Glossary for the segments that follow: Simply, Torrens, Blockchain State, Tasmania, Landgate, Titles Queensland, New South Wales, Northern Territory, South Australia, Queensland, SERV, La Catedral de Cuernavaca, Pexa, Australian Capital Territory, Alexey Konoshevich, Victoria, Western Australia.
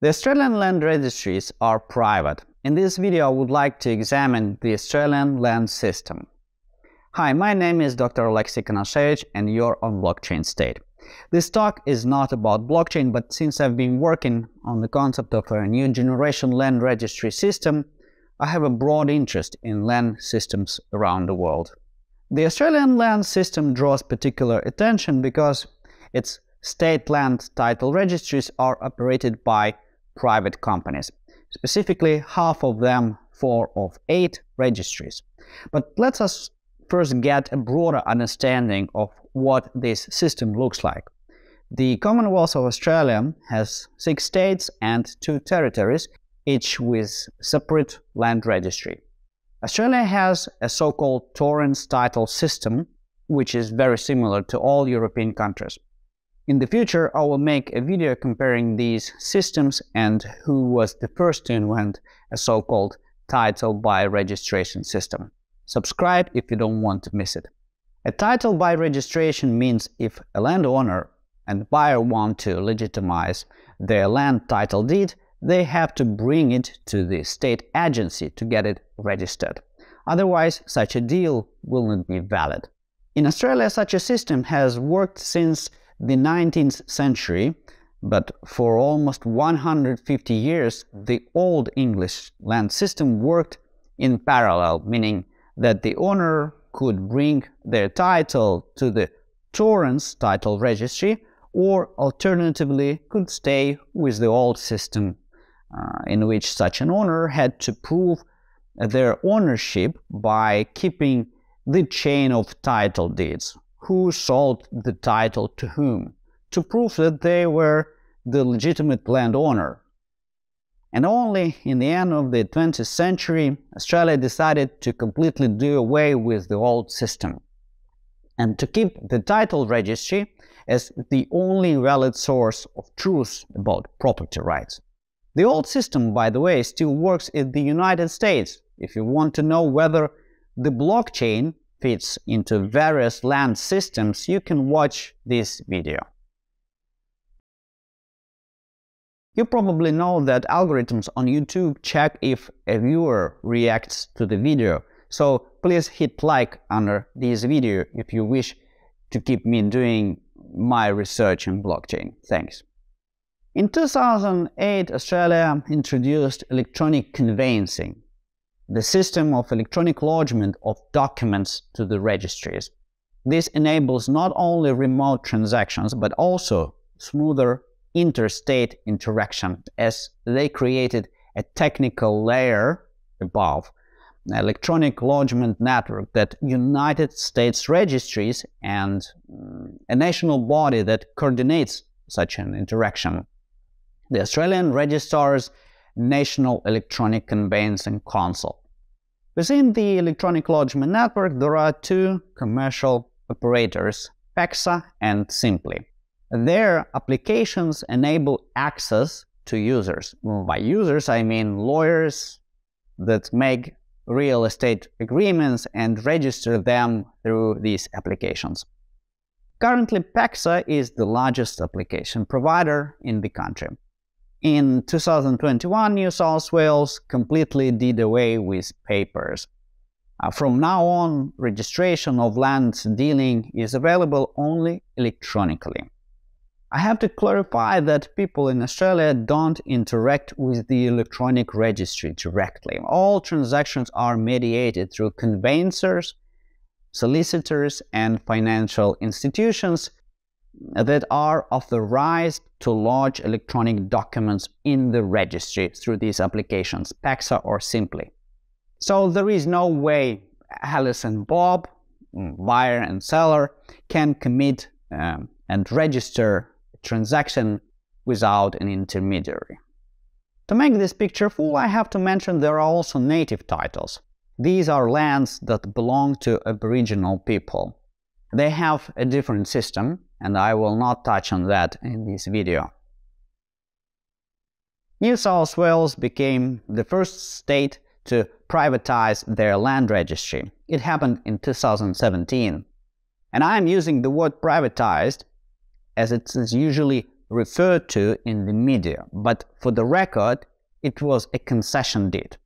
The Australian land registries are private. In this video, I would like to examine the Australian land system. Hi, my name is Dr. Alexey Konoshevich and you're on Blockchain State. This talk is not about blockchain, but since I've been working on the concept of a new generation land registry system, I have a broad interest in land systems around the world. The Australian land system draws particular attention because its state land title registries are operated by private companies, specifically half of them, 4 of 8 registries. But let us first get a broader understanding of what this system looks like. The Commonwealth of Australia has 6 states and 2 territories, each with separate land registry. Australia has a so-called Torrens title system, which is very similar to all European countries. In the future, I will make a video comparing these systems and who was the first to invent a so-called title by registration system. Subscribe if you don't want to miss it. A title by registration means if a landowner and buyer want to legitimize their land title deed, they have to bring it to the state agency to get it registered. Otherwise, such a deal will not be valid. In Australia, such a system has worked since the 19th century, but for almost 150 years the Old English land system worked in parallel, meaning that the owner could bring their title to the Torrens title registry, or alternatively could stay with the old system, in which such an owner had to prove their ownership by keeping the chain of title deeds. Who sold the title to whom, to prove that they were the legitimate landowner. And only in the end of the 20th century, Australia decided to completely do away with the old system and to keep the title registry as the only valid source of truth about property rights. The old system, by the way, still works in the United States. If you want to know whether the blockchain fits into various land systems, you can watch this video. You probably know that algorithms on YouTube check if a viewer reacts to the video, so please hit like under this video if you wish to keep me doing my research in blockchain. Thanks. In 2008, Australia introduced electronic conveyancing, the system of electronic lodgement of documents to the registries. This enables not only remote transactions, but also smoother interstate interaction, as they created a technical layer above, an electronic lodgement network that united states registries and a national body that coordinates such an interaction, the Australian Registrar's National Electronic Conveyancing Council. Within the electronic lodgement network there are 2 commercial operators, Pexa and Simply. Their applications enable access to users. Well, by users I mean lawyers that make real estate agreements and register them through these applications. Currently Pexa is the largest application provider in the country. In 2021, New South Wales completely did away with papers. From now on, registration of land dealing is available only electronically. I have to clarify that people in Australia don't interact with the electronic registry directly. All transactions are mediated through conveyancers, solicitors, and financial institutions that are authorized to lodge electronic documents in the registry through these applications, Pexa or Simply. So there is no way Alice and Bob, buyer and seller, can commit and register a transaction without an intermediary. To make this picture full, I have to mention there are also native titles. These are lands that belong to Aboriginal people. They have a different system, and I will not touch on that in this video. New South Wales became the first state to privatize their land registry. It happened in 2017. And I am using the word privatized as it is usually referred to in the media, but for the record, it was a concession deed,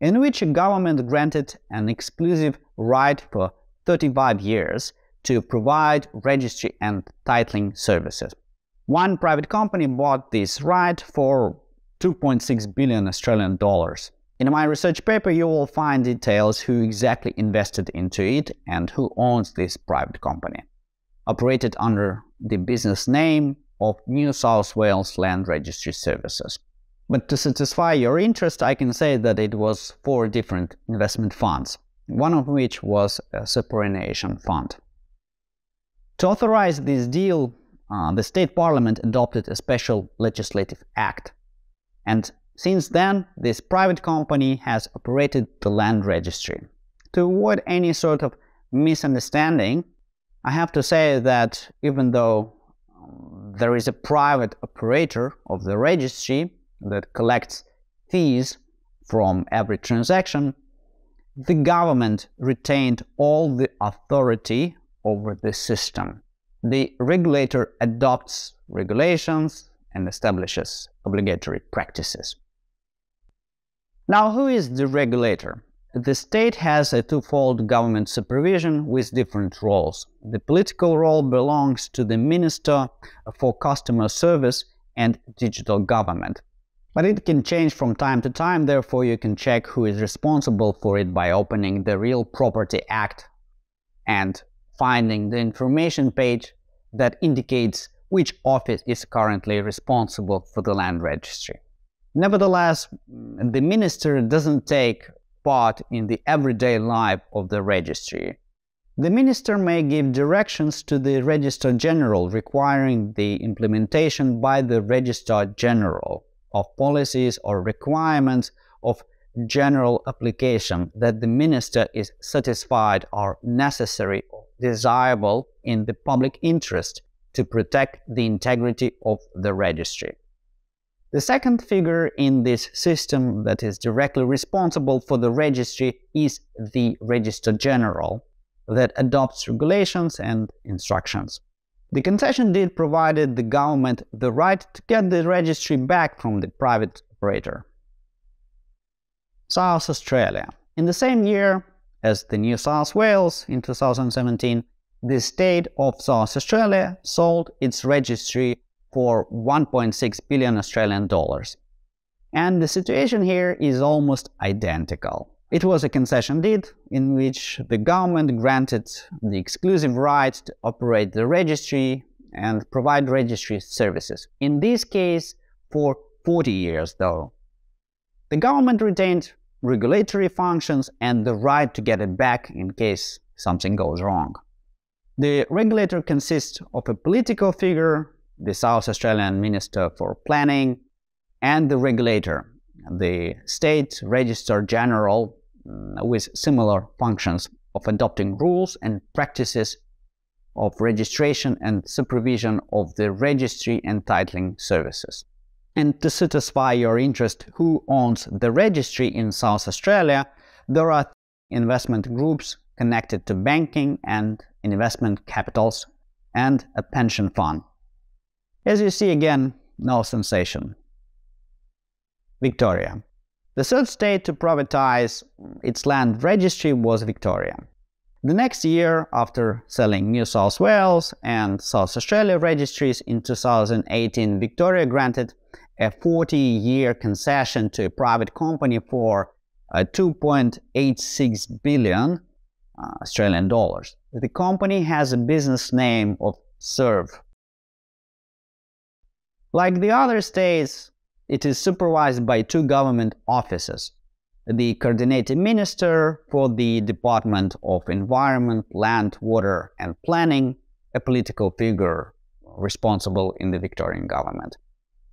in which a government granted an exclusive right for 35 years to provide registry and titling services. One private company bought this right for 2.6 billion Australian dollars. In my research paper you will find details who exactly invested into it and who owns this private company, operated under the business name of New South Wales Land Registry Services. But to satisfy your interest, I can say that it was 4 different investment funds, one of which was a superannuation fund. To authorize this deal, the State Parliament adopted a special legislative act, and since then this private company has operated the land registry. To avoid any sort of misunderstanding, I have to say that even though there is a private operator of the registry that collects fees from every transaction, the government retained all the authority over the system. The regulator adopts regulations and establishes obligatory practices. Now, who is the regulator? The state has a twofold government supervision with different roles. The political role belongs to the Minister for Customer Service and Digital Government, but it can change from time to time, therefore you can check who is responsible for it by opening the Real Property Act and finding the information page that indicates which office is currently responsible for the land registry. Nevertheless, the minister doesn't take part in the everyday life of the registry. The minister may give directions to the Registrar General requiring the implementation by the Registrar General of policies or requirements of general application that the minister is satisfied are necessary or desirable in the public interest to protect the integrity of the registry. The second figure in this system that is directly responsible for the registry is the Registrar General that adopts regulations and instructions. The concession deed provided the government the right to get the registry back from the private operator. South Australia. In the same year as the New South Wales in 2017, the state of South Australia sold its registry for 1.6 billion Australian dollars. And the situation here is almost identical. It was a concession deed in which the government granted the exclusive right to operate the registry and provide registry services, in this case for 40 years though. The government retained regulatory functions and the right to get it back in case something goes wrong. The regulator consists of a political figure, the South Australian Minister for Planning, and the regulator, the State Registrar General, with similar functions of adopting rules and practices of registration and supervision of the registry and titling services. And to satisfy your interest who owns the registry in South Australia, there are 3 investment groups connected to banking and investment capitals and a pension fund. As you see, again, no sensation. Victoria. The third state to privatize its land registry was Victoria. The next year, after selling New South Wales and South Australia registries in 2018, Victoria granted a 40-year concession to a private company for 2.86 billion Australian dollars. The company has a business name of SERV. Like the other states, it is supervised by 2 government offices, the Coordinating Minister for the Department of Environment, Land, Water and Planning, a political figure responsible in the Victorian government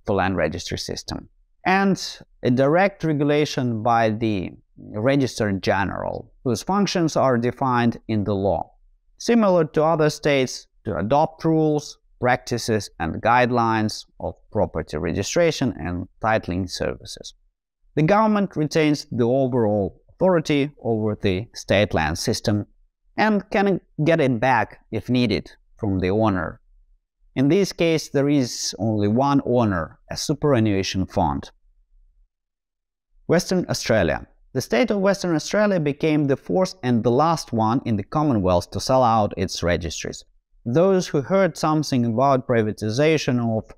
for land registry system, and a direct regulation by the Registrar General, whose functions are defined in the law, similar to other states, to adopt rules, practices and guidelines of property registration and titling services. The government retains the overall authority over the state land system and can get it back if needed from the owner. In this case, there is only one owner, a superannuation fund. Western Australia. The state of Western Australia became the fourth and the last one in the Commonwealth to sell out its registries. Those who heard something about privatization of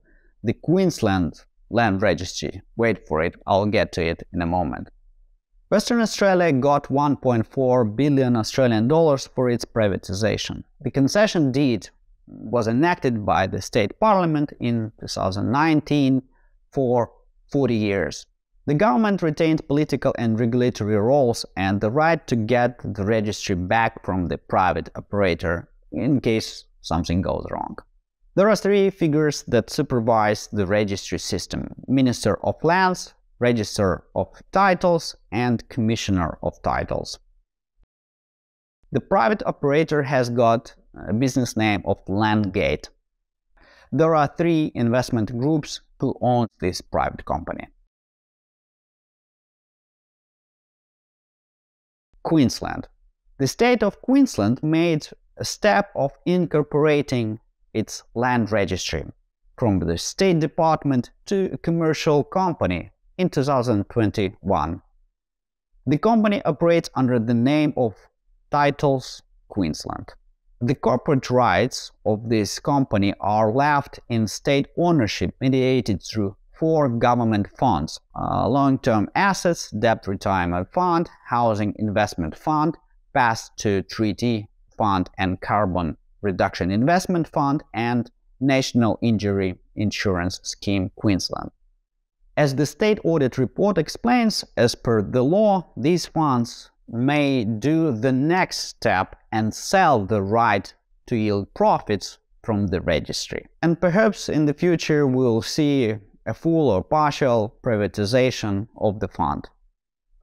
the Queensland Land Registry, wait for it, I'll get to it in a moment. Western Australia got 1.4 billion Australian dollars for its privatization. The concession deed was enacted by the state parliament in 2019 for 40 years. The government retained political and regulatory roles and the right to get the registry back from the private operator in case something goes wrong. There are three figures that supervise the registry system: Minister of Lands, Register of Titles, and Commissioner of Titles. The private operator has got a business name of Landgate. There are three investment groups who own this private company. Queensland. The state of Queensland made a step of incorporating its land registry from the State Department to a commercial company in 2021. The company operates under the name of Titles Queensland. The corporate rights of this company are left in state ownership mediated through four government funds: long-term assets, debt retirement fund, housing investment fund, path to treaty fund and carbon reduction investment fund, and National Injury Insurance Scheme Queensland. As the state audit report explains, as per the law, these funds may do the next step and sell the right to yield profits from the registry. And perhaps in the future we'll see a full or partial privatization of the fund.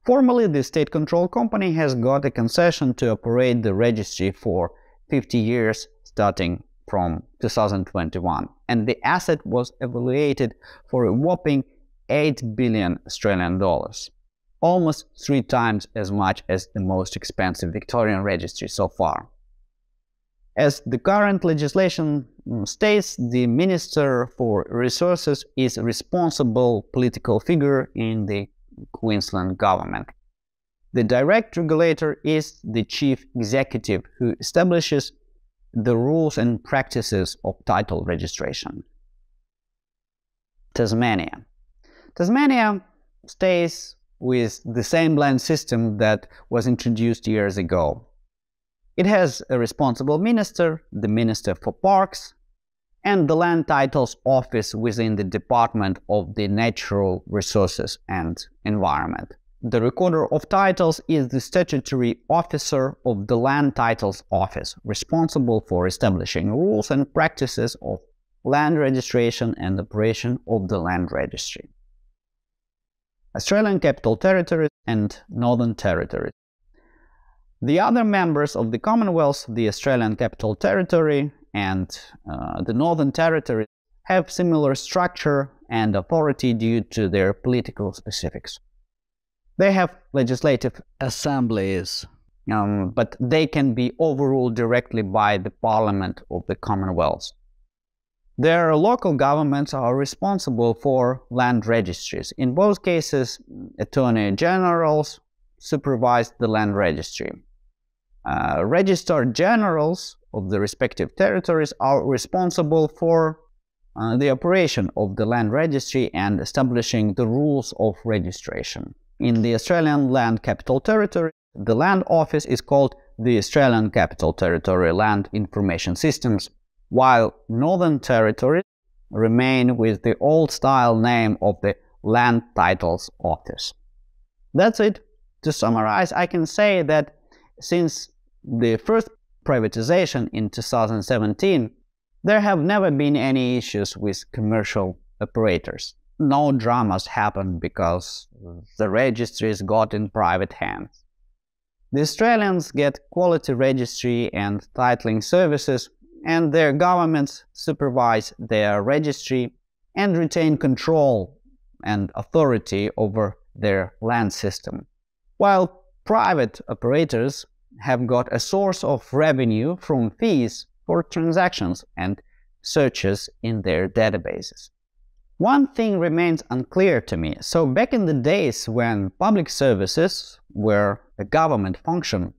Formerly, the state-controlled company has got a concession to operate the registry for 50 years starting from 2021, and the asset was evaluated for a whopping 8 billion Australian dollars, almost 3 times as much as the most expensive Victorian registry so far. As the current legislation states, the Minister for Resources is a responsible political figure in the Queensland government. The direct regulator is the chief executive who establishes the rules and practices of title registration. Tasmania. Tasmania stays with the same land system that was introduced years ago. It has a responsible minister, the Minister for Parks, and the Land Titles Office within the Department of the Natural Resources and Environment. The Recorder of Titles is the statutory officer of the Land Titles Office, responsible for establishing rules and practices of land registration and operation of the land registry. Australian Capital Territory and Northern Territory. The other members of the Commonwealth, the Australian Capital Territory and the Northern Territory, have similar structure and authority due to their political specifics. They have legislative assemblies, but they can be overruled directly by the Parliament of the Commonwealth. Their local governments are responsible for land registries. In both cases, Attorney Generals supervise the land registry. Registrar Generals of the respective territories are responsible for the operation of the land registry and establishing the rules of registration. In the Australian Land Capital Territory, the Land Office is called the Australian Capital Territory Land Information Systems, while Northern Territories remain with the old-style name of the Land Titles Office. That's it. To summarize, I can say that since the first privatization in 2017, there have never been any issues with commercial operators. No dramas happened because the registries got in private hands. The Australians get quality registry and titling services, and their governments supervise their registry and retain control and authority over their land system, while private operators have got a source of revenue from fees for transactions and searches in their databases. One thing remains unclear to me. So back in the days when public services were a government function,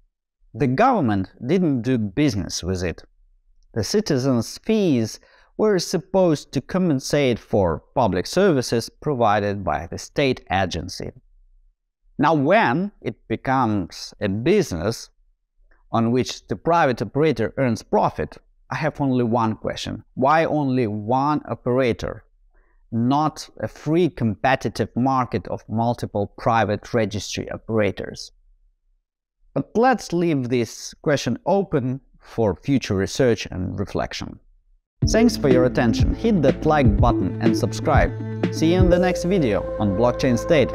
the government didn't do business with it. The citizens' fees were supposed to compensate for public services provided by the state agency. Now when it becomes a business on which the private operator earns profit, I have only one question. Why only one operator? Not a free competitive market of multiple private registry operators. But let's leave this question open for future research and reflection. Thanks for your attention. Hit that like button and subscribe. See you in the next video on Blockchain State.